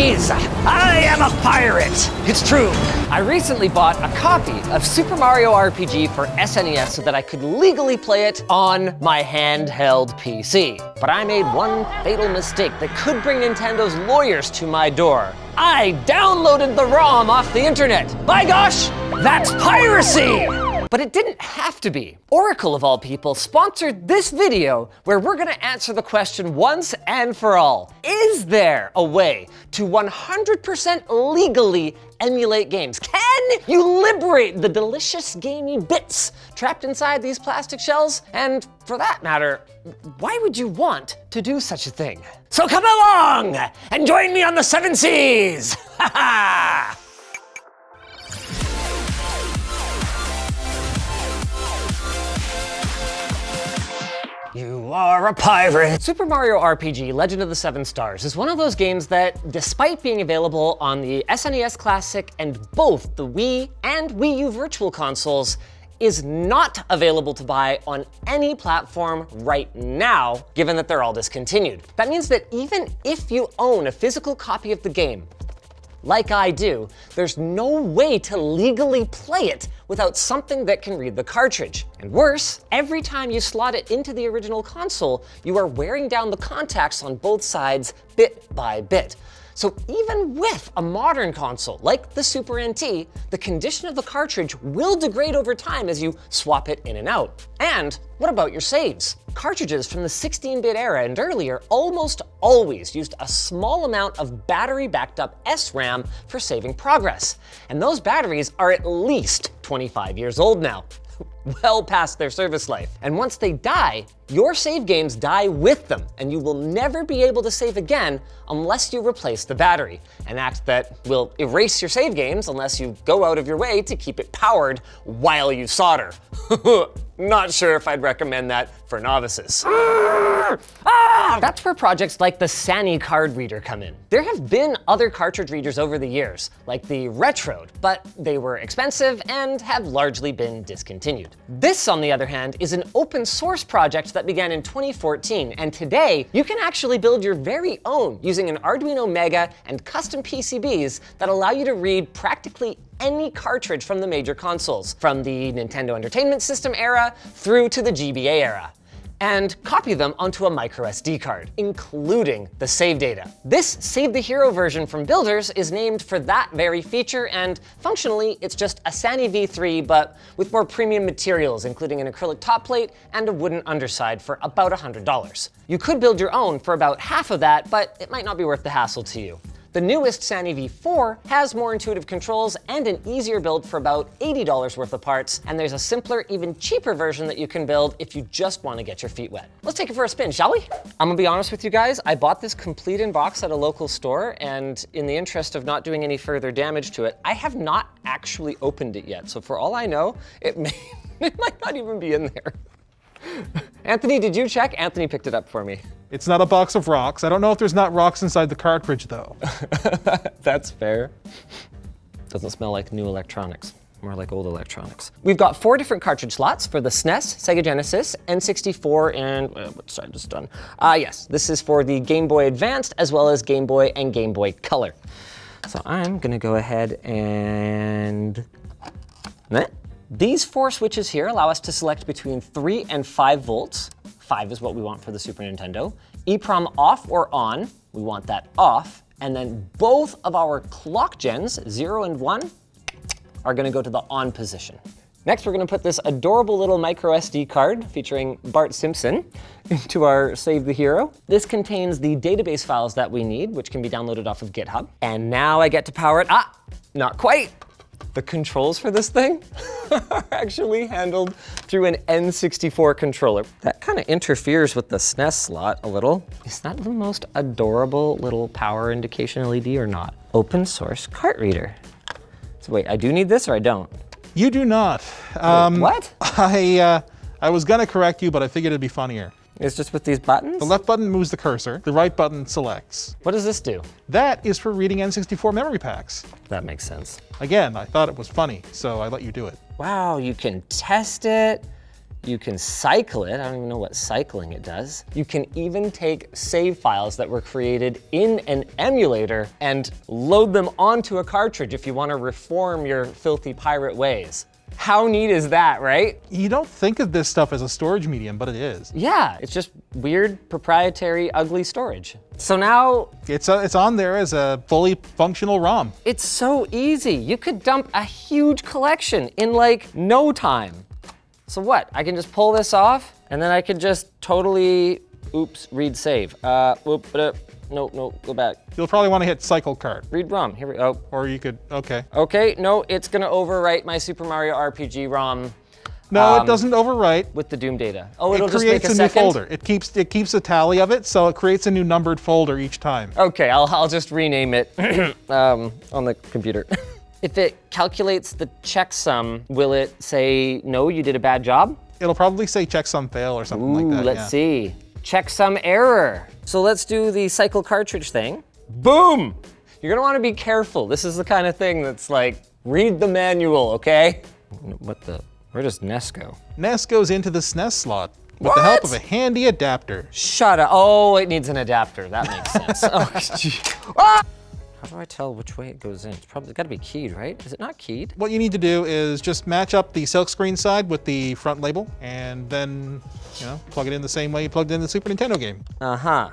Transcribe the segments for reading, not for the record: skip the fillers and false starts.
Please, I am a pirate. It's true. I recently bought a copy of Super Mario RPG for SNES so that I could legally play it on my handheld PC. But I made one fatal mistake that could bring Nintendo's lawyers to my door. I downloaded the ROM off the internet. By gosh, that's piracy! But it didn't have to be. Oracle, of all people, sponsored this video where we're gonna answer the question once and for all. Is there a way to 100% legally emulate games? Can you liberate the delicious gamey bits trapped inside these plastic shells? And for that matter, why would you want to do such a thing? So come along and join me on the 7 Cs! Ha ha! You are a pirate. Super Mario RPG Legend of the Seven Stars is one of those games that, despite being available on the SNES Classic and both the Wii and Wii U Virtual Consoles, is not available to buy on any platform right now, given that they're all discontinued. That means that even if you own a physical copy of the game, like I do, there's no way to legally play it without something that can read the cartridge. And worse, every time you slot it into the original console, you are wearing down the contacts on both sides bit by bit. So even with a modern console, like the Super NT, the condition of the cartridge will degrade over time as you swap it in and out. And what about your saves? Cartridges from the 16-bit era and earlier almost always used a small amount of battery-backed up SRAM for saving progress. And those batteries are at least 25 years old now, well past their service life. And once they die, your save games die with them, and you will never be able to save again unless you replace the battery, an act that will erase your save games unless you go out of your way to keep it powered while you solder. Not sure if I'd recommend that for novices. That's where projects like the Sanni card reader come in. There have been other cartridge readers over the years, like the Retrode, but they were expensive and have largely been discontinued. This, on the other hand, is an open source project that began in 2014, and today you can actually build your very own using an Arduino Mega and custom PCBs that allow you to read practically any cartridge from the major consoles, from the Nintendo Entertainment System era through to the GBA era, and copy them onto a microSD card, including the save data. This Save the Hero version from Builders is named for that very feature, and functionally, it's just a Sanni V3, but with more premium materials, including an acrylic top plate and a wooden underside for about $100. You could build your own for about half of that, but it might not be worth the hassle to you. The newest Sanni V4 has more intuitive controls and an easier build for about $80 worth of parts, and there's a simpler, even cheaper version that you can build if you just want to get your feet wet. Let's take it for a spin, shall we? I'm gonna be honest with you guys, I bought this complete in box at a local store, and in the interest of not doing any further damage to it, I have not actually opened it yet, so for all I know, it might not even be in there. Anthony, did you check? Anthony picked it up for me. It's not a box of rocks. I don't know if there's not rocks inside the cartridge, though. That's fair. Doesn't smell like new electronics. More like old electronics. We've got 4 different cartridge slots for the SNES, Sega Genesis, N64, and what side is done? Yes, this is for the Game Boy Advance, as well as Game Boy and Game Boy Color. So I'm gonna go ahead and... These 4 switches here allow us to select between 3 and 5 volts. 5 is what we want for the Super Nintendo. EEPROM off or on, we want that off. And then both of our clock gens, 0 and 1, are gonna go to the on position. Next, we're gonna put this adorable little micro SD card featuring Bart Simpson into our Save the Hero. This contains the database files that we need, which can be downloaded off of GitHub. And now I get to power it, not quite. The controls for this thing are actually handled through an N64 controller. That kind of interferes with the SNES slot a little. Is that the most adorable little power indication LED or not? Open source cart reader. So wait, I do need this or I don't? You do not. What? I was gonna correct you, but I figured it'd be funnier. It's just with these buttons? The left button moves the cursor, the right button selects. What does this do? That is for reading N64 memory packs. That makes sense. Again, I thought it was funny, so I let you do it. Wow, you can test it. You can cycle it. I don't even know what cycling it does. You can even take save files that were created in an emulator and load them onto a cartridge if you want to reform your filthy pirate ways. How neat is that, right? You don't think of this stuff as a storage medium, but it is. Yeah, it's just weird, proprietary, ugly storage. So now... It's on there as a fully functional ROM. It's so easy. You could dump a huge collection in like no time. So what? I can just pull this off and then I can just totally, oops, read save. No, go back. You'll probably want to hit cycle card. Read ROM, here we go. Oh. Or you could, okay. Okay, no, it's gonna overwrite my Super Mario RPG ROM. No, it doesn't overwrite. With the Doom data. Oh, it'll just make a second? It creates a new folder. It keeps a tally of it, so it creates a new numbered folder each time. Okay, I'll just rename it on the computer. If it calculates the checksum, will it say, no, you did a bad job? It'll probably say checksum fail or something like that. Let's see. Checksum error. So let's do the cycle cartridge thing. Boom! You're gonna wanna be careful. This is the kind of thing that's like, read the manual, okay? What the, where does NES go? NES goes into the SNES slot with the help of a handy adapter. Shut up, oh, it needs an adapter. That makes sense. Oh, gee. Ah! How do I tell which way it goes in? It's probably gotta be keyed, right? Is it not keyed? What you need to do is just match up the silkscreen side with the front label and then, you know, plug it in the same way you plugged in the Super Nintendo game. Uh-huh.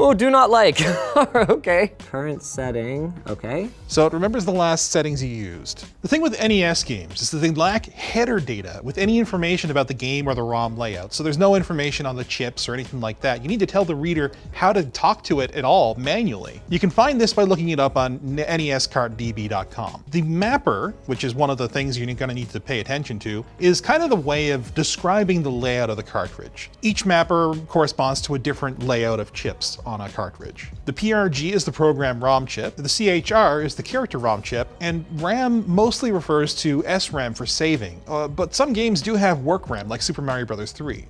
Oh, do not like. Okay. Current setting, okay. So it remembers the last settings you used. The thing with NES games is that they lack header data with any information about the game or the ROM layout. So there's no information on the chips or anything like that. You need to tell the reader how to talk to it at all manually. You can find this by looking it up on nescartdb.com. The mapper, which is one of the things you're gonna need to pay attention to, is kind of the way of describing the layout of the cartridge. Each mapper corresponds to a different layout of chips on a cartridge. The PRG is the program ROM chip, the CHR is the character ROM chip, and RAM mostly refers to SRAM for saving, but some games do have work RAM, like Super Mario Bros. 3.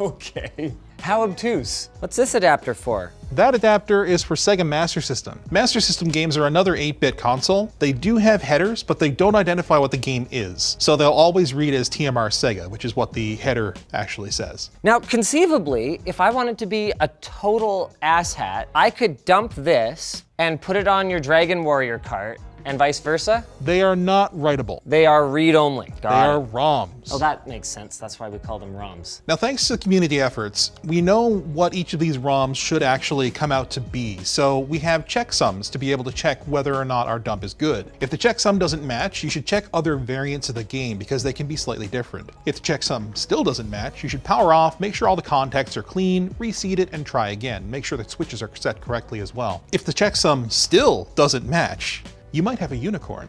Okay. How obtuse. What's this adapter for? That adapter is for Sega Master System. Master System games are another 8-bit console. They do have headers, but they don't identify what the game is. So they'll always read as TMR Sega, which is what the header actually says. Now, conceivably, if I wanted to be a total asshat, I could dump this and put it on your Dragon Warrior cart, and vice versa? They are not writable. They are read-only. They are ROMs. Oh, that makes sense. That's why we call them ROMs. Now, thanks to community efforts, we know what each of these ROMs should actually come out to be. So we have checksums to be able to check whether or not our dump is good. If the checksum doesn't match, you should check other variants of the game because they can be slightly different. If the checksum still doesn't match, you should power off, make sure all the contacts are clean, reseed it, and try again. Make sure the switches are set correctly as well. If the checksum still doesn't match, you might have a unicorn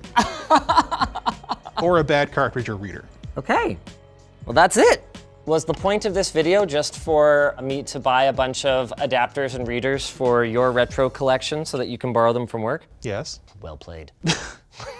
or a bad cartridge or reader. Okay, well that's it. Was the point of this video just for me to buy a bunch of adapters and readers for your retro collection so that you can borrow them from work? Yes. Well played.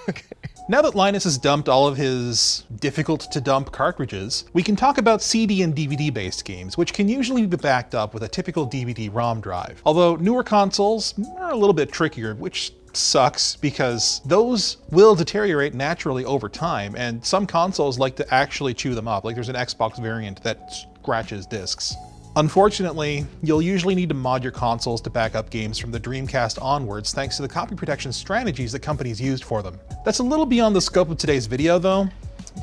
Okay. Now that Linus has dumped all of his difficult to dump cartridges, we can talk about CD and DVD based games, which can usually be backed up with a typical DVD ROM drive. Although newer consoles are a little bit trickier, which sucks because those will deteriorate naturally over time, and some consoles like to actually chew them up. Like there's an Xbox variant that scratches discs. Unfortunately, you'll usually need to mod your consoles to back up games from the Dreamcast onwards thanks to the copy protection strategies that companies used for them. That's a little beyond the scope of today's video though.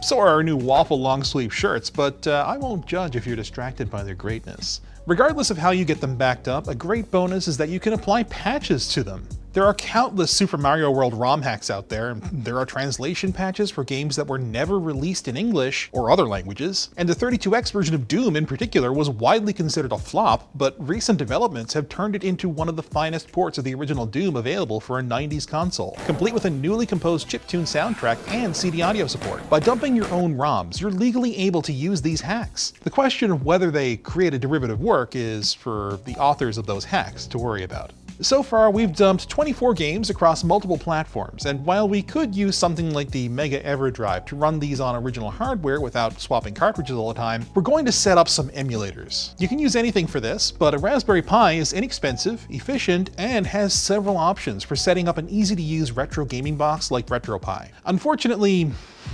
So are our new Waffle long sleeve shirts, but I won't judge if you're distracted by their greatness. Regardless of how you get them backed up, a great bonus is that you can apply patches to them. There are countless Super Mario World ROM hacks out there, and there are translation patches for games that were never released in English or other languages, and the 32X version of Doom in particular was widely considered a flop, but recent developments have turned it into one of the finest ports of the original Doom available for a 90s console, complete with a newly composed chiptune soundtrack and CD audio support. By dumping your own ROMs, you're legally able to use these hacks. The question of whether they create a derivative work is for the authors of those hacks to worry about. So far, we've dumped 24 games across multiple platforms, and while we could use something like the Mega EverDrive to run these on original hardware without swapping cartridges all the time, we're going to set up some emulators. You can use anything for this, but a Raspberry Pi is inexpensive, efficient, and has several options for setting up an easy-to-use retro gaming box like RetroPie. Unfortunately,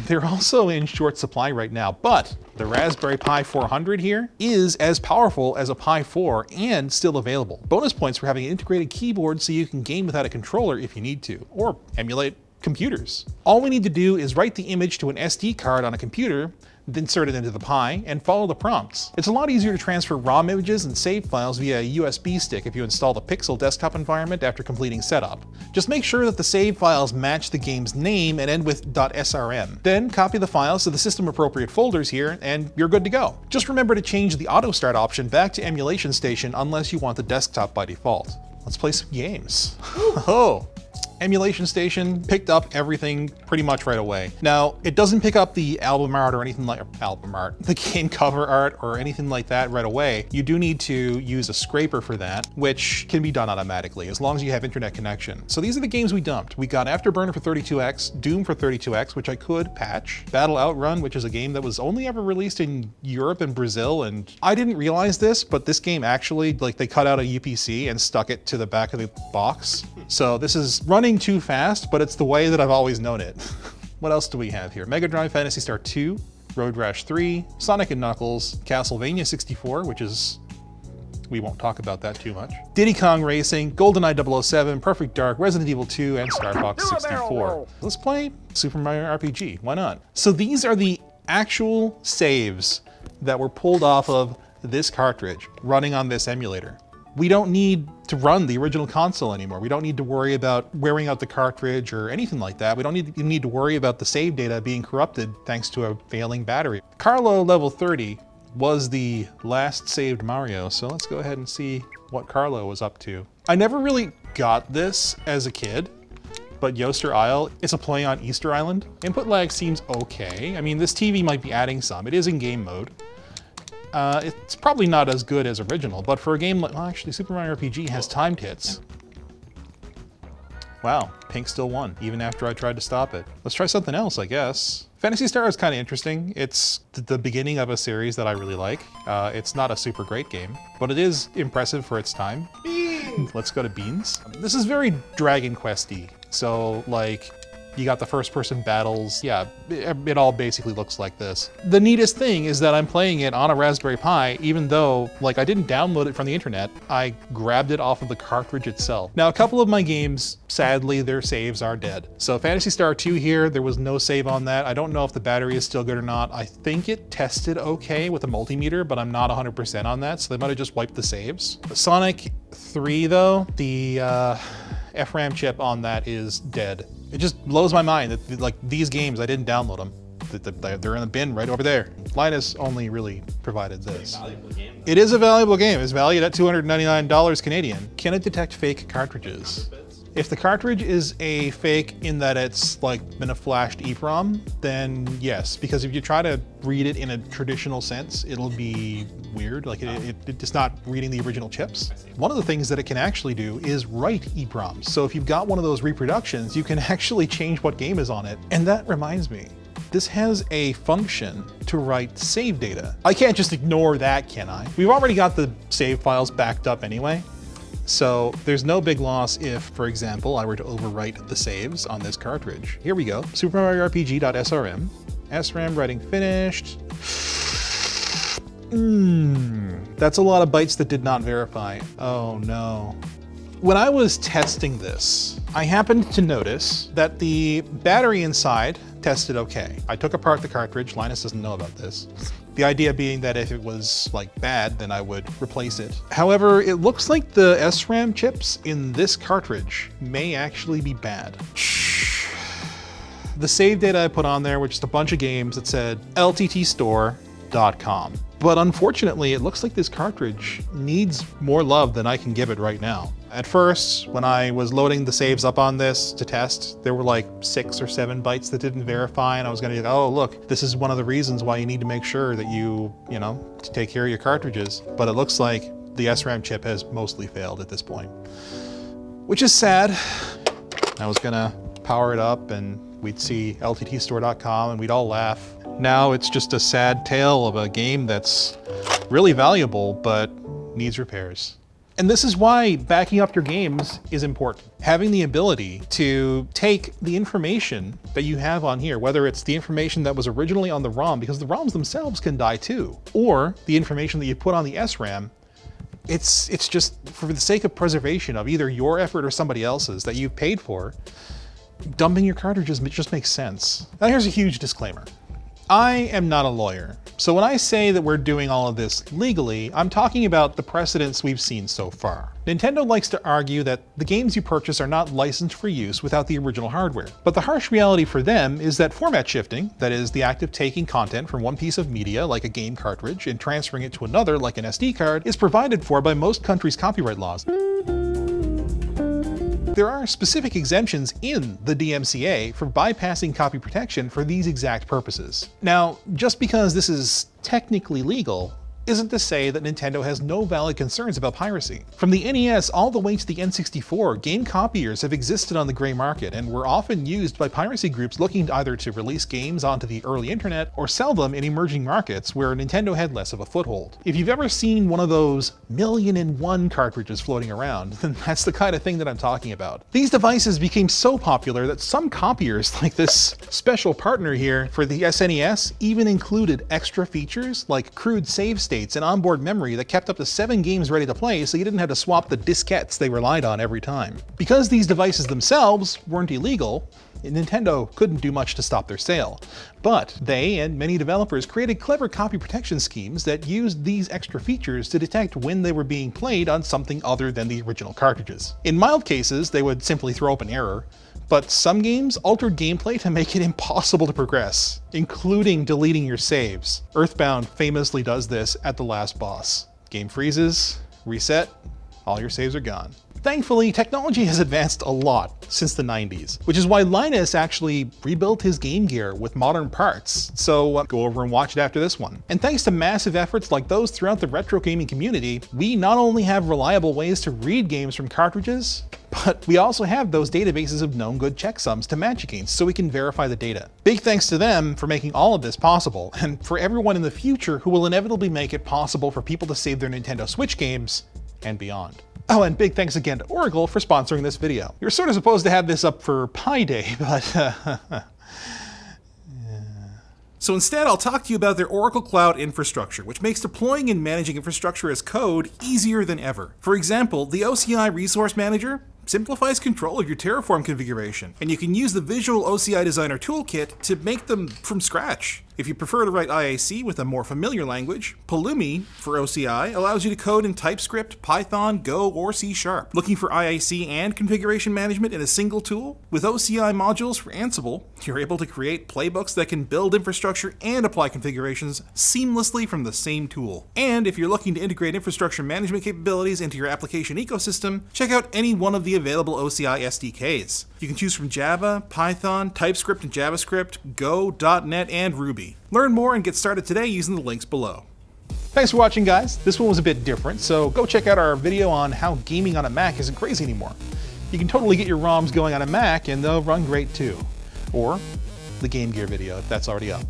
they're also in short supply right now, but the Raspberry Pi 400 here is as powerful as a Pi 4 and still available. Bonus points for having an integrated keyboard so you can game without a controller if you need to, or emulate computers. All we need to do is write the image to an SD card on a computer, then insert it into the Pi, and follow the prompts. It's a lot easier to transfer ROM images and save files via a USB stick if you install the Pixel desktop environment after completing setup. Just make sure that the save files match the game's name and end with .srm. Then copy the files to the system-appropriate folders here, and you're good to go. Just remember to change the auto start option back to Emulation Station unless you want the desktop by default. Let's play some games. Oh. Emulation Station picked up everything pretty much right away. Now, it doesn't pick up the album art or anything like the game cover art or anything like that right away. You do need to use a scraper for that, which can be done automatically as long as you have internet connection. So these are the games we dumped. We got Afterburner for 32X, Doom for 32X, which I could patch, Battle Outrun, which is a game that was only ever released in Europe and Brazil, and I didn't realize this, but this game actually, like, they cut out a UPC and stuck it to the back of the box. So this is running too fast, but it's the way that I've always known it. What else do we have here? Mega Drive, Phantasy Star 2, Road Rash 3, Sonic and Knuckles, Castlevania 64, which is... we won't talk about that too much. Diddy Kong Racing, GoldenEye 007, Perfect Dark, Resident Evil 2, and Star Fox 64. Let's play Super Mario RPG, why not? So these are the actual saves that were pulled off of this cartridge, running on this emulator. We don't need to run the original console anymore. We don't need to worry about wearing out the cartridge or anything like that. We don't need to worry about the save data being corrupted thanks to a failing battery. Carlo level 30 was the last saved Mario, so let's go ahead and see what Carlo was up to. I never really got this as a kid, but Yoster Isle, it's a play on Easter Island. Input lag seems okay. I mean, this TV might be adding some. It is in game mode. It's probably not as good as original, but for a game like, well, actually, Super Mario RPG has timed hits. Wow, Pink still won, even after I tried to stop it. Let's try something else, I guess. Phantasy Star is kind of interesting. It's the beginning of a series that I really like. It's not a super great game, but it is impressive for its time. Beans. Let's go to Beans. This is very Dragon Quest-y, so like, you got the first-person battles. Yeah, it all basically looks like this. The neatest thing is that I'm playing it on a Raspberry Pi, even though, like, I didn't download it from the internet. I grabbed it off of the cartridge itself. Now, a couple of my games, sadly, their saves are dead. So Phantasy Star 2 here, there was no save on that. I don't know if the battery is still good or not. I think it tested okay with a multimeter, but I'm not 100% on that, so they might have just wiped the saves. Sonic 3, though, the FRAM chip on that is dead. It just blows my mind that, like, these games, I didn't download them. They're in the bin right over there. Linus only really provided this. Game, it is a valuable game. It's valued at $299 Canadian. Can it detect fake cartridges? If the cartridge is a fake in that it's, like, been a flashed EEPROM, then yes, because if you try to read it in a traditional sense, it'll be weird. Like, it's not reading the original chips. One of the things that it can actually do is write EEPROMs. So if you've got one of those reproductions, you can actually change what game is on it. And that reminds me, this has a function to write save data. I can't just ignore that, can I? We've already got the save files backed up anyway. So there's no big loss if, for example, I were to overwrite the saves on this cartridge. Here we go, Super Mario RPG.srm, SRAM writing finished. That's a lot of bytes that did not verify. Oh no. When I was testing this, I happened to notice that the battery inside tested okay. I took apart the cartridge, Linus doesn't know about this. The idea being that if it was, like, bad, then I would replace it. However, it looks like the SRAM chips in this cartridge may actually be bad. The save data I put on there were just a bunch of games that said lttstore.com. But unfortunately, it looks like this cartridge needs more love than I can give it right now. At first, when I was loading the saves up on this to test, there were like 6 or 7 bytes that didn't verify, and I was gonna be like, oh, look, this is one of the reasons why you need to make sure that you know, to take care of your cartridges. But it looks like the SRAM chip has mostly failed at this point. which is sad. I was gonna power it up and we'd see lttstore.com and we'd all laugh. Now it's just a sad tale of a game that's really valuable, but needs repairs. And this is why backing up your games is important. Having the ability to take the information that you have on here, whether it's the information that was originally on the ROM, because the ROMs themselves can die too, or the information that you put on the SRAM, it's just for the sake of preservation of either your effort or somebody else's that you've paid for, dumping your cartridges just makes sense. Now here's a huge disclaimer. I am not a lawyer, so when I say that we're doing all of this legally, I'm talking about the precedents we've seen so far. Nintendo likes to argue that the games you purchase are not licensed for use without the original hardware. But the harsh reality for them is that format shifting, that is, the act of taking content from one piece of media, like a game cartridge, and transferring it to another, like an SD card, is provided for by most countries' copyright laws. There are specific exemptions in the DMCA for bypassing copy protection for these exact purposes. Now, just because this is technically legal, isn't to say that Nintendo has no valid concerns about piracy. From the NES all the way to the N64, game copiers have existed on the gray market and were often used by piracy groups looking either to release games onto the early internet or sell them in emerging markets where Nintendo had less of a foothold. If you've ever seen one of those 1,000,001 cartridges floating around, then that's the kind of thing that I'm talking about. These devices became so popular that some copiers, like this special partner here for the SNES, even included extra features like crude save states and onboard memory that kept up to 7 games ready to play, so you didn't have to swap the diskettes they relied on every time. Because these devices themselves weren't illegal, Nintendo couldn't do much to stop their sale. But they and many developers created clever copy protection schemes that used these extra features to detect when they were being played on something other than the original cartridges. In mild cases, they would simply throw up an error, but some games altered gameplay to make it impossible to progress, including deleting your saves. Earthbound famously does this at the last boss. Game freezes, reset, all your saves are gone. Thankfully, technology has advanced a lot since the 90s, which is why Linus actually rebuilt his Game Gear with modern parts, so go over and watch it after this one. And thanks to massive efforts like those throughout the retro gaming community, we not only have reliable ways to read games from cartridges, but we also have those databases of known good checksums to match against so we can verify the data. Big thanks to them for making all of this possible, and for everyone in the future who will inevitably make it possible for people to save their Nintendo Switch games and beyond. Oh, and big thanks again to Oracle for sponsoring this video. You're sort of supposed to have this up for Pi Day, but So instead, I'll talk to you about their Oracle Cloud infrastructure, which makes deploying and managing infrastructure as code easier than ever. For example, the OCI Resource Manager simplifies control of your Terraform configuration, and you can use the Visual OCI Designer Toolkit to make them from scratch. If you prefer to write IAC with a more familiar language, Pulumi for OCI allows you to code in TypeScript, Python, Go, or C#. Looking for IAC and configuration management in a single tool? With OCI modules for Ansible, you're able to create playbooks that can build infrastructure and apply configurations seamlessly from the same tool. And if you're looking to integrate infrastructure management capabilities into your application ecosystem, check out any one of the available OCI SDKs. You can choose from Java, Python, TypeScript and JavaScript, Go, .NET, and Ruby. Learn more and get started today using the links below. Thanks for watching, guys. This one was a bit different, so go check out our video on how gaming on a Mac isn't crazy anymore. You can totally get your ROMs going on a Mac and they'll run great too. Or the Game Gear video if that's already up.